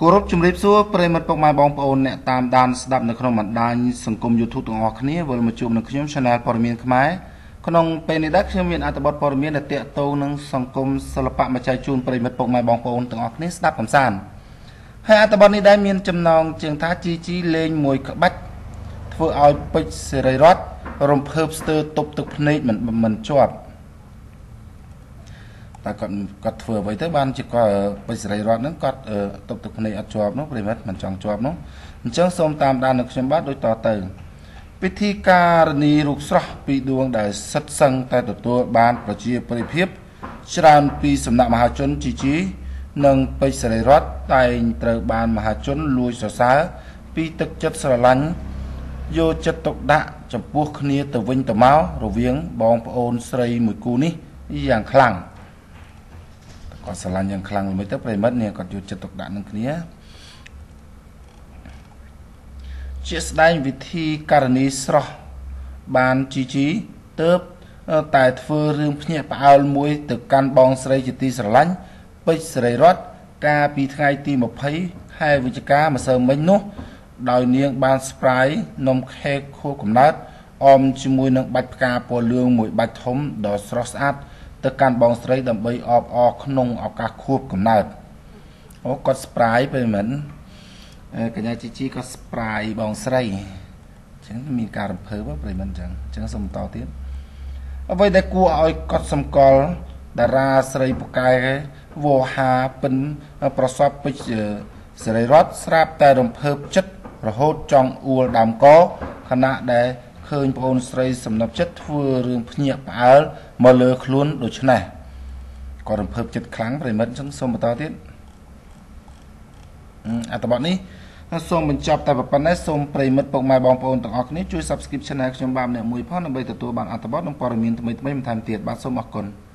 Corrupt Jumripso, Premer Pokemon Bomb on Tam Dance, Dab Necroman Dines, and Cum YouTube to Orkney, Volmachum Nakum, Chanel Pormin Khmai, Conong Penidacum at about Pormin at the Tonung, Sankum, Salapat Machachum, Premer Pokemon Bomb on the Orkney, Snap and San. Hai at the Bonnie Diamond, Chumnong, Chentachi, Lane Moik Bat, for our pitch, Seri Rot, Romp Herbster, Top to Knightman, Manchuap. Ta còn cắt vừa với tới ban chỉ có bây giờ đây nó cắt tập tục này ăn chọp nó về mất mình chẳng chọp nó chẳng xong tam đa được xem bát đôi tò từ Pithikarni ruksra bị đuông đại sất sân tại tổ tua ban và chia bồi tiếp Sran pi sầm nạm hà chốn chỉ trí nâng bây giờ đây rót tại từ ban mà hà chốn lui xóa xá pi thực chất sờ lánh vô chất tộc đạ chập buộc nia từ vinh từ máu rồi viếng bong ôn srei mùi cù ní dạng khẳng còn sờ lan nhàng khăng mới tới mất nè còn chuột chật tộc đạn nâng kia chiết đai vị thi carnisro bàn chi trí tớp tài phơ rương nhẹ bao mũi từ can bong srei chỉ ti sờ lánh bây srei rót ca pi thay ti một thấy hai vị trí cá mà sờ mấy nốt đòi niêng ban sprite nôm khe khô cẩm nát om chim mùi nâng bạch ca po lương mũi bạch thấm đỏ srosat The can bong straight and bay up or knung or kakhoop come out. Oh, got spry payment. Kanachi got spry bong stray. Chẳng mean car purple payment. Chẳng some taught it. Avoid the cool I got some call. The ra stray bukai, wo happen a prosop which stray rot strap that on perp chut, or hot chong ool dam call, cannot there. Khơi bồn sấy sầm nắp chất vừa rừng nhẹ áo mờ lơ luôn đôi chân này còn hợp chất kháng phải mất trong sông mà to tiết à tụi bạn đi sông mình chọc tại bạn đấy sông phải mất bọc mai bong bồn tặng học nít chui subscription này trong 3 ngày 10 phút là bây giờ tụi bạn ăn tập bót trong parliament mấy tham tiền bạn sông mặc quần